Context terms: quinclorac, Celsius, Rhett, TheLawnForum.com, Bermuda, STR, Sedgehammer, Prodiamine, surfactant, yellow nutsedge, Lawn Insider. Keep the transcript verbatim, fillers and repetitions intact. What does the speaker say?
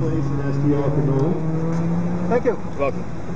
place in S T R for Nolan. Thank you. You're welcome.